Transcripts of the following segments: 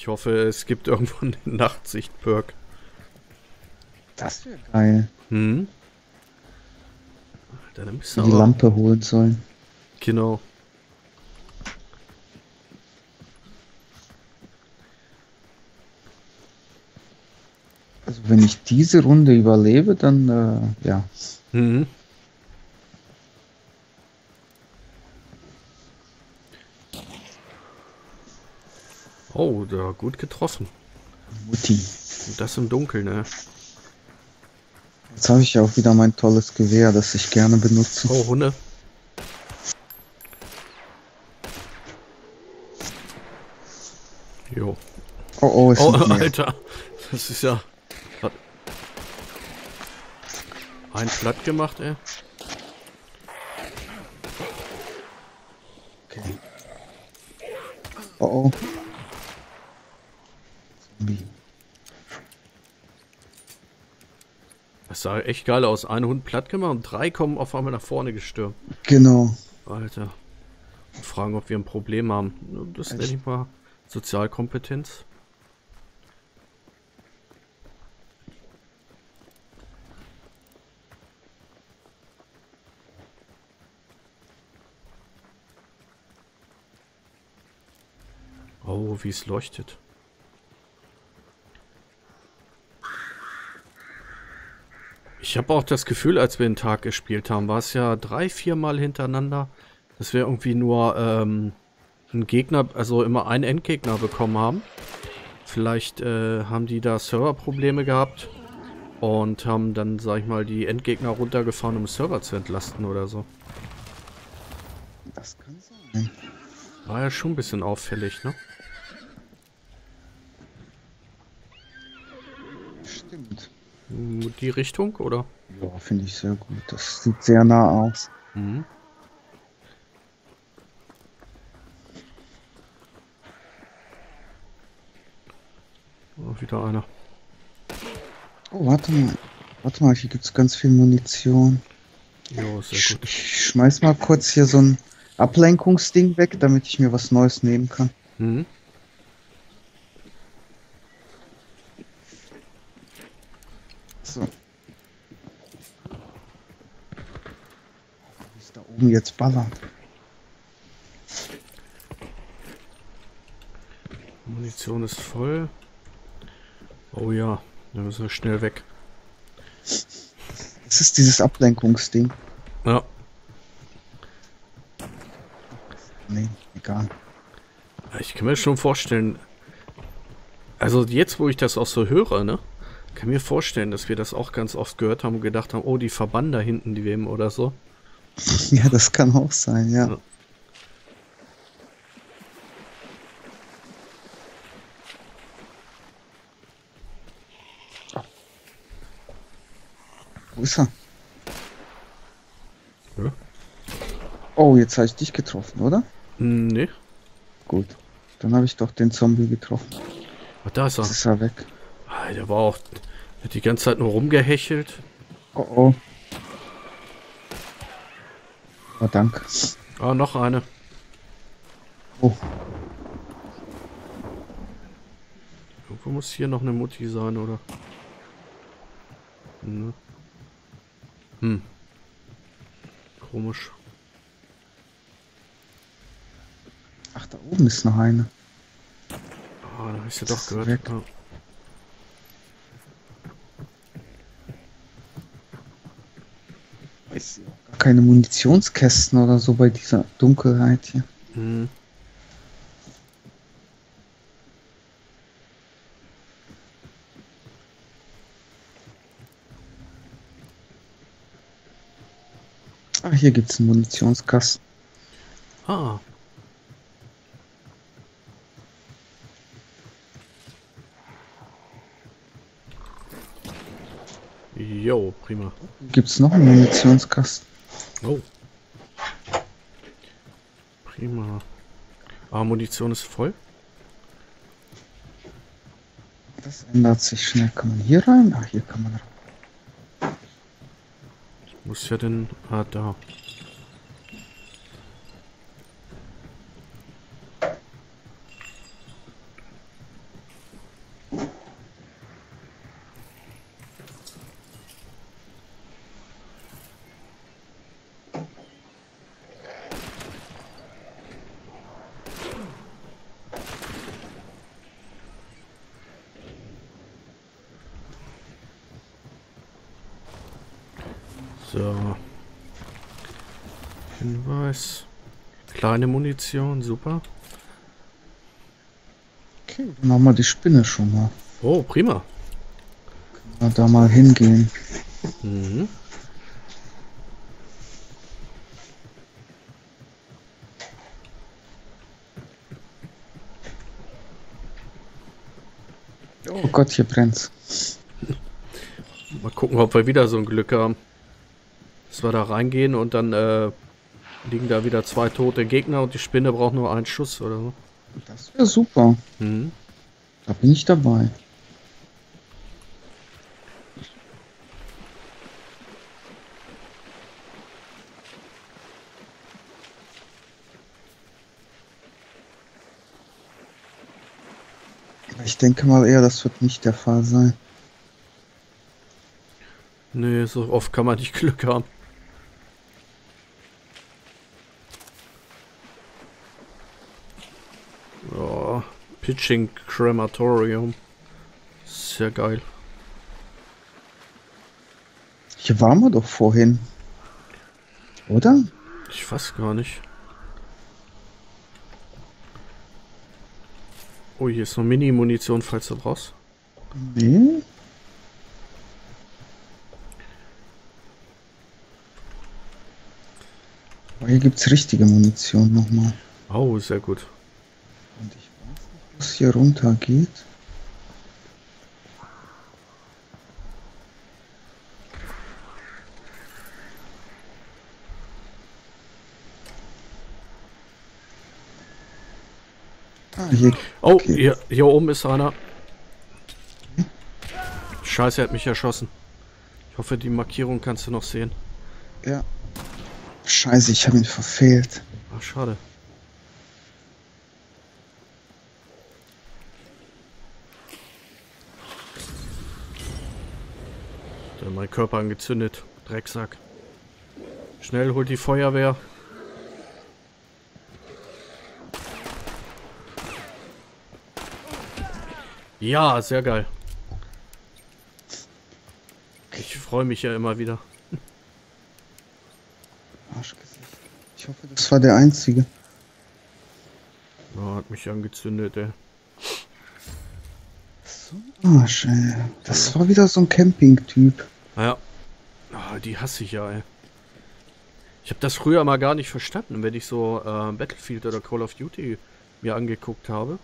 Ich hoffe, es gibt irgendwo einen Nachtsicht-Perk. Das wäre geil. Hm? Dann müssen wir die Lampe holen sollen. Genau. Also wenn ich diese Runde überlebe, dann ja. Mhm. Oh, da gut getroffen. Mutti. Und das im Dunkeln, ne? Jetzt habe ich ja auch wieder mein tolles Gewehr, das ich gerne benutze. Oh, Hunde. Jo. Oh, oh, ist Alter. Das ist ja... Ein platt gemacht, ey. Okay. Oh, oh. Das sah echt geil aus. Ein Hund platt gemacht und 3 kommen auf einmal nach vorne gestürmt. Genau. Alter. Und fragen, ob wir ein Problem haben. Das nenne ich mal Sozialkompetenz. Oh, wie es leuchtet. Ich habe auch das Gefühl, als wir den Tag gespielt haben, war es ja 3-4 Mal hintereinander, dass wir irgendwie nur einen Gegner, also immer einen Endgegner bekommen haben. Vielleicht haben die da Serverprobleme gehabt und haben dann, sag ich mal, die Endgegner runtergefahren, um Server zu entlasten oder so. Das kann sein. War ja schon ein bisschen auffällig, ne? Stimmt. Die Richtung, oder? Ja, finde ich sehr gut. Das sieht sehr nah aus. Mhm. Oh, wieder einer. Oh, warte mal. Warte mal, hier gibt es ganz viel Munition. Jo, sehr gut. Ich schmeiß mal kurz hier so ein Ablenkungsding weg, damit ich mir was Neues nehmen kann. Mhm. So. Wie ist da oben jetzt ballern? Munition ist voll. Oh ja, da müssen wir schnell weg. Das ist dieses Ablenkungsding. Ja. Nee, egal. Ich kann mir schon vorstellen, also jetzt, wo ich das auch so höre, ne? Ich kann mir vorstellen, dass wir das auch ganz oft gehört haben und gedacht haben, oh, die Verband da hinten, die wem oder so. Ja, das kann auch sein, ja. Ja. Wo ist er? Ja. Oh, jetzt habe ich dich getroffen, oder? Nee. Gut, dann habe ich doch den Zombie getroffen. Ach, da ist er. Jetzt ist er weg. Der war auch... Hat die ganze Zeit nur rumgehechelt. Oh oh. Oh, danke. Ah, noch eine. Oh. Irgendwo muss hier noch eine Mutti sein, oder? Ne. Hm. Komisch. Ach, da oben ist noch eine. Ah, da hast du doch gehört. Keine Munitionskästen oder so bei dieser Dunkelheit hier. Hm. Ah, hier gibt es einen Munitionskasten. Ah. Jo, prima. Gibt es noch einen Munitionskasten? Oh. Prima. Ah, Munition ist voll. Das ändert sich schnell. Kann man hier rein? Ach, hier kann man rein. Ich muss ja den... Ah, da. So. Hinweis. Kleine Munition, super. Okay, dann machen wir die Spinne schon mal. Oh, prima. Können wir da mal hingehen. Mhm. Oh Gott, hier brennt's. Mal gucken, ob wir wieder so ein Glück haben. Dass wir da reingehen und dann liegen da wieder zwei tote Gegner und die Spinne braucht nur einen Schuss oder so. Das wäre super. Mhm. Da bin ich dabei. Ich denke mal eher, das wird nicht der Fall sein. Nee, so oft kann man nicht Glück haben. Oh, Pitching Crematorium. Sehr geil. Hier waren wir doch vorhin. Oder? Ich weiß gar nicht. Oh, hier ist noch Mini-Munition, falls du brauchst. Nee. Aber hier gibt es richtige Munition nochmal. Oh, sehr gut. Und ich weiß nicht, was hier runter geht. Hier. Oh, okay. Hier oben ist einer. Scheiße, er hat mich erschossen. Ich hoffe, die Markierung kannst du noch sehen. Ja. Scheiße, ich habe ihn verfehlt. Ach, schade. Der hat meinen Körper angezündet. Drecksack. Schnell, holt die Feuerwehr. Ja, sehr geil. Ich freue mich ja immer wieder. Arschgesicht. Ich hoffe, das war der einzige. Oh, hat mich angezündet, ey. So Arsch, ey. Das war wieder so ein Camping-Typ. Ja. Oh, die hasse ich ja, ey. Ich habe das früher mal gar nicht verstanden, wenn ich so Battlefield oder Call of Duty mir angeguckt habe.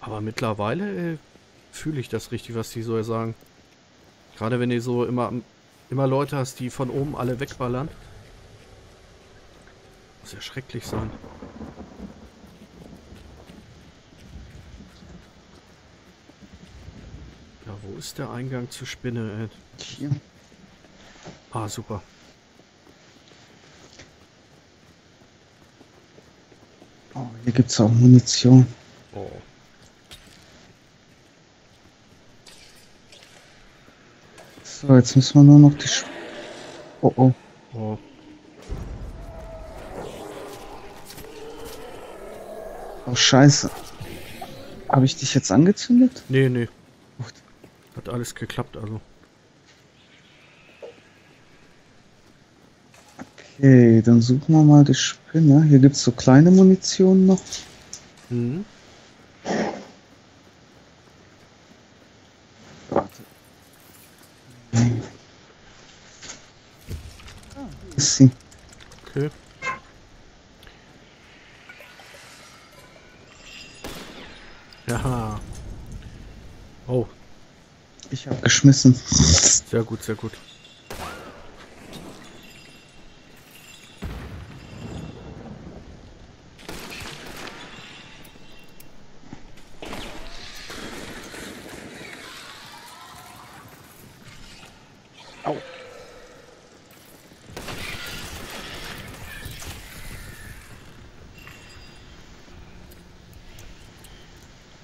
Aber mittlerweile fühle ich das richtig, was die so sagen. Gerade wenn du so immer Leute hast, die von oben alle wegballern. Muss ja schrecklich sein. Ja, wo ist der Eingang zur Spinne? Hier. Ah, super. Oh, hier gibt es auch Munition. Oh. So, jetzt müssen wir nur noch die Oh, oh. Oh. Oh, scheiße. Habe ich dich jetzt angezündet? Nee, nee. Hat alles geklappt, also. Okay, dann suchen wir mal die Spinne. Hier gibt es so kleine Munition noch. Mhm. Okay. Ja. Oh. Ich habe geschmissen. Sehr gut, sehr gut.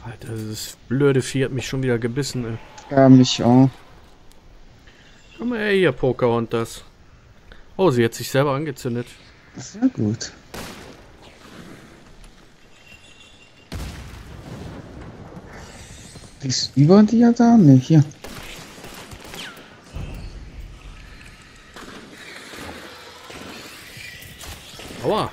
Alter, dieses blöde Vieh hat mich schon wieder gebissen, ey. Ja, mich auch. Komm her, ihr Pocahontas. Oh, sie hat sich selber angezündet. Sehr gut. Die ist über dir da? Ne, hier. Aua.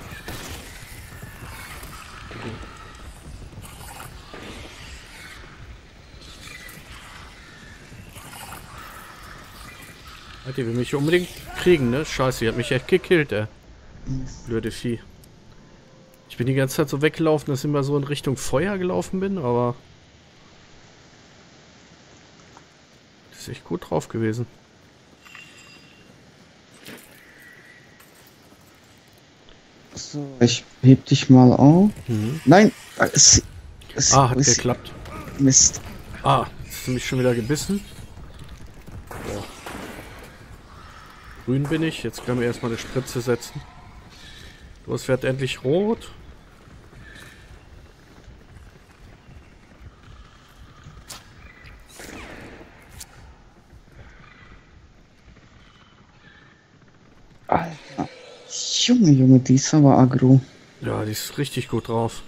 Die will mich unbedingt kriegen, ne? Scheiße, die hat mich echt gekillt, ey. Blöde Vieh. Ich bin die ganze Zeit so weggelaufen, dass ich immer so in Richtung Feuer gelaufen bin, aber... Das ist echt gut drauf gewesen. So, ich heb dich mal auf. Mhm. Nein! Ah, hat geklappt. Mist. Ah, hast du mich schon wieder gebissen? Grün bin ich. Jetzt können wir erstmal eine Spritze setzen. Los, wird endlich rot. Alter. Junge, Junge, die ist aber aggro. Ja, die ist richtig gut drauf.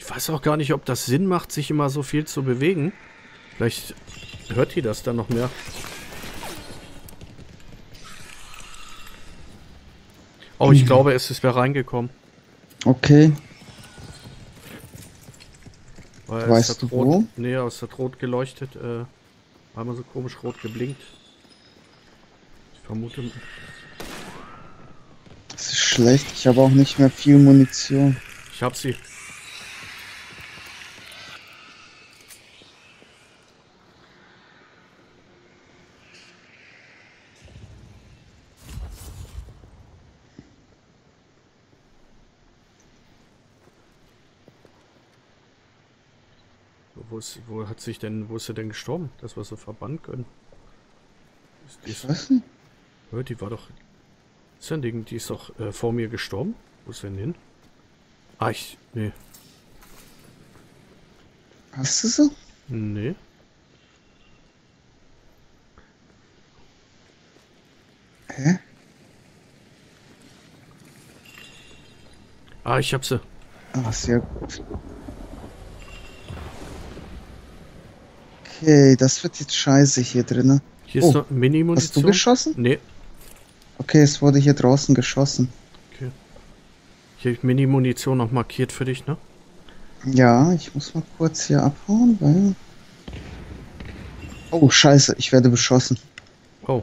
Ich weiß auch gar nicht, ob das Sinn macht, sich immer so viel zu bewegen. Vielleicht hört die das dann noch mehr. Oh, ich glaube, es ist wer reingekommen. Okay. Weil weißt du rot, wo? Nee, es hat rot geleuchtet. Einmal so komisch rot geblinkt. Ich vermute... Das ist schlecht. Ich habe auch nicht mehr viel Munition. Ich hab sie. Wo ist sie denn gestorben, dass wir sie verbannen können? Ich weiß nicht. Die war doch... Die ist doch vor mir gestorben. Wo ist denn hin? Ah, ich... Nee. Hast du sie? Nee. Hä? Ah, ich hab sie. Ah, sehr gut. Okay, das wird jetzt scheiße hier drin. Hier ist noch Mini-Munition. Hast du geschossen? Nee. Okay, es wurde hier draußen geschossen. Okay. Hier habe ich Mini-Munition noch markiert für dich, ne? Ja, ich muss mal kurz hier abhauen, weil... Oh, scheiße, ich werde beschossen. Oh.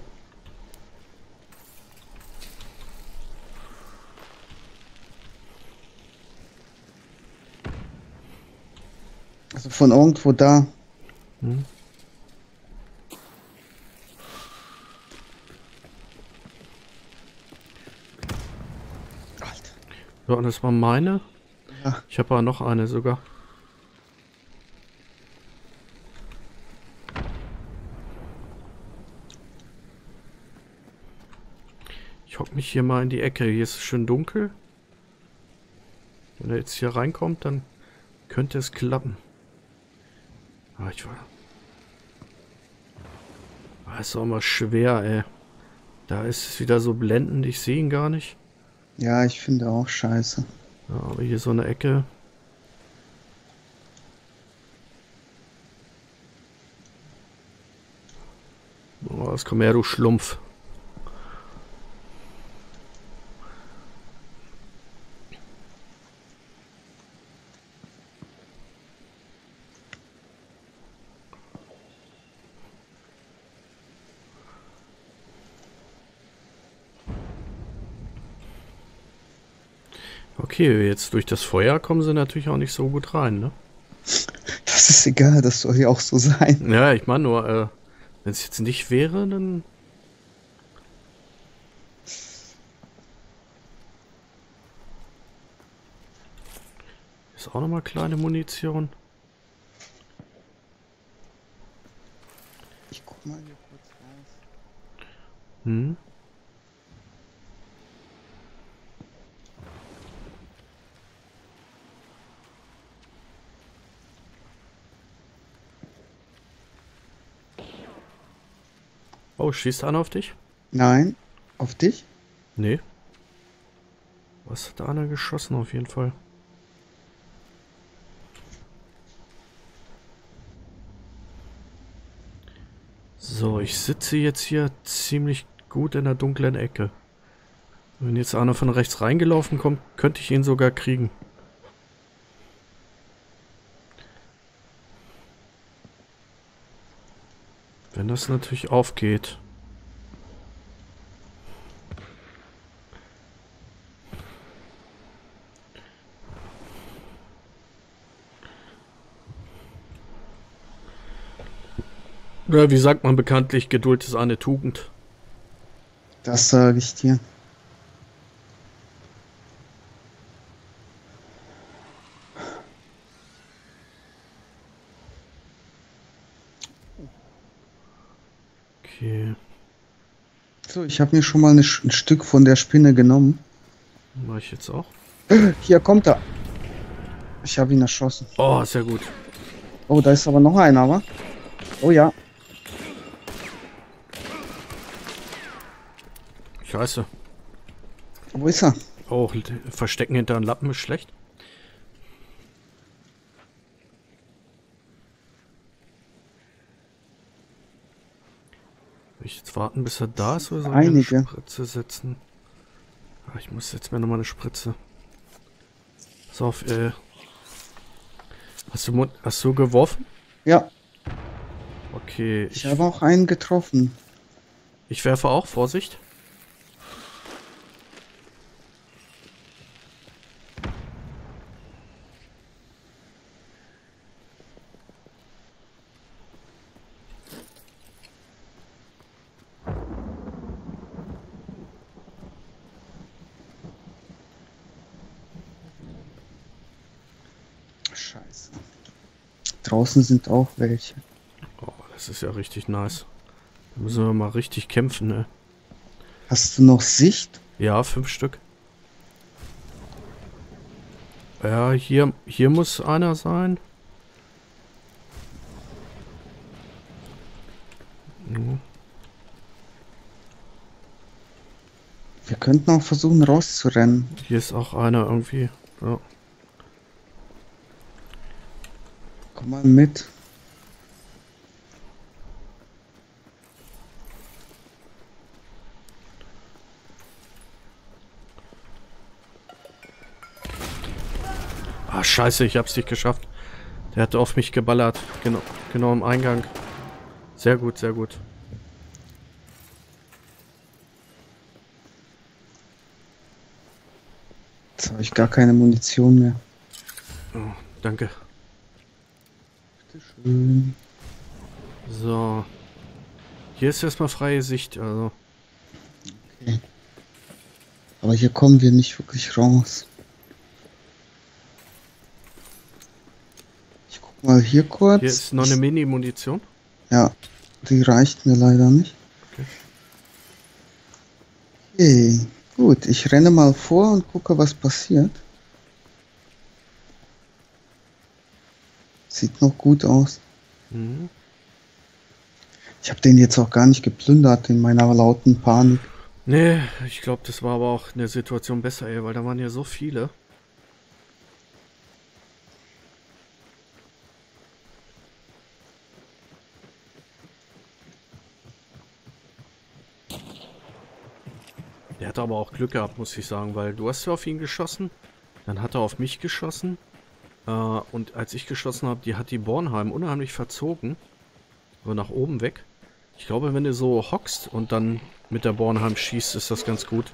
Also von irgendwo da. Hm. So, und das war meine. Ja. Ich habe aber noch eine sogar. Ich hock mich hier mal in die Ecke. Hier ist es schön dunkel. Wenn er jetzt hier reinkommt, dann könnte es klappen. Ah, ich war... Das ist auch mal schwer, ey. Da ist es wieder so blendend, ich sehe ihn gar nicht. Ja, ich finde auch scheiße. Ja, aber hier so eine Ecke. Boah, das kommt her, du Schlumpf. Okay, jetzt durch das Feuer kommen sie natürlich auch nicht so gut rein, ne? Das ist egal, das soll ja auch so sein. Ja, ich meine nur, wenn es jetzt nicht wäre, dann... Ist auch nochmal kleine Munition. Ich guck mal hier kurz raus. Hm? Oh, schießt einer auf dich? Nein. Auf dich? Nee. Was hat einer geschossen auf jeden Fall? So, ich sitze jetzt hier ziemlich gut in der dunklen Ecke. Wenn jetzt einer von rechts reingelaufen kommt, könnte ich ihn sogar kriegen. Wenn das natürlich aufgeht. Oder wie sagt man bekanntlich, Geduld ist eine Tugend. Das sage ich dir. Okay. So, ich habe mir schon mal ein Stück von der Spinne genommen. Mach ich jetzt auch. Hier kommt er. Ich habe ihn erschossen. Oh, ist ja gut. Oh, da ist aber noch einer, wa? Oh ja. Scheiße. Wo ist er? Oh, verstecken hinter einem Lappen ist schlecht. Will ich jetzt warten, bis er da ist, oder soll ich eine Spritze setzen? Ah, ich muss jetzt mir nochmal eine Spritze. Pass auf, Hast du geworfen? Ja. Okay. Ich habe auch einen getroffen. Ich werfe auch, Vorsicht. Scheiße. Draußen sind auch welche. Oh, das ist ja richtig nice. Da müssen wir mal richtig kämpfen, ne? Hast du noch Sicht? Ja, 5 Stück. Ja, hier muss einer sein. Mhm. Wir könnten auch versuchen rauszurennen. Hier ist auch einer irgendwie. Ja. Komm mal mit. Ah, scheiße, ich hab's nicht geschafft. Der hat auf mich geballert. Genau im Eingang. Sehr gut, sehr gut. Jetzt habe ich gar keine Munition mehr. Oh, danke. Schön. So. Hier ist erstmal freie Sicht, also. Okay. Aber hier kommen wir nicht wirklich raus. Ich guck mal hier kurz. Hier ist noch eine Mini-Munition. Ja, die reicht mir leider nicht. Okay. Okay, gut. Ich renne mal vor und gucke, was passiert. Sieht noch gut aus. Mhm. Ich habe den jetzt auch gar nicht geplündert in meiner lauten Panik. Nee, ich glaube, das war aber auch eine Situation besser, ey, weil da waren ja so viele. Der hat aber auch Glück gehabt, muss ich sagen, weil du hast ja auf ihn geschossen, dann hat er auf mich geschossen. Und als ich geschossen habe, hat die Bornheim unheimlich verzogen. So nach oben weg. Ich glaube, wenn du so hockst und dann mit der Bornheim schießt, ist das ganz gut.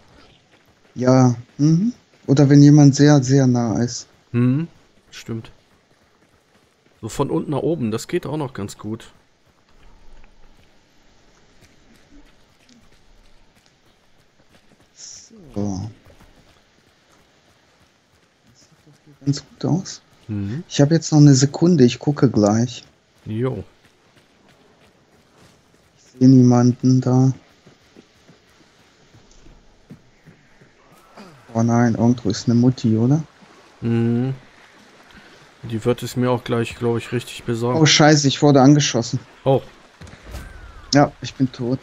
Ja, mhm. Oder wenn jemand sehr, sehr nah ist. Mhm, stimmt. So von unten nach oben, das geht auch noch ganz gut. So. Das sieht ganz gut aus. Ich habe jetzt noch eine Sekunde, ich gucke gleich. Jo. Ich sehe niemanden da. Oh nein, irgendwo ist eine Mutti, oder? Mhm. Die wird es mir auch gleich, glaube ich, richtig besorgen. Oh scheiße, ich wurde angeschossen. Oh. Ja, ich bin tot.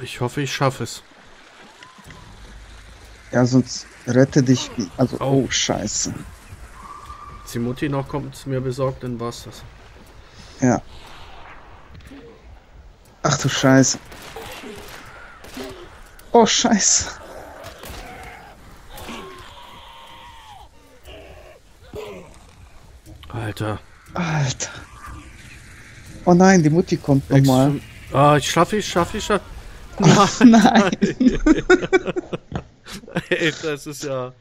Ich hoffe, ich schaffe es. Ja, sonst rette dich. Also, oh scheiße. Die Mutti noch kommt mir besorgt, dann war's das. Ja. Ach du Scheiße. Oh, scheiße. Alter. Alter. Oh nein, die Mutti kommt nochmal. Ah, ich schaffe. Nein. Ey, das ist ja...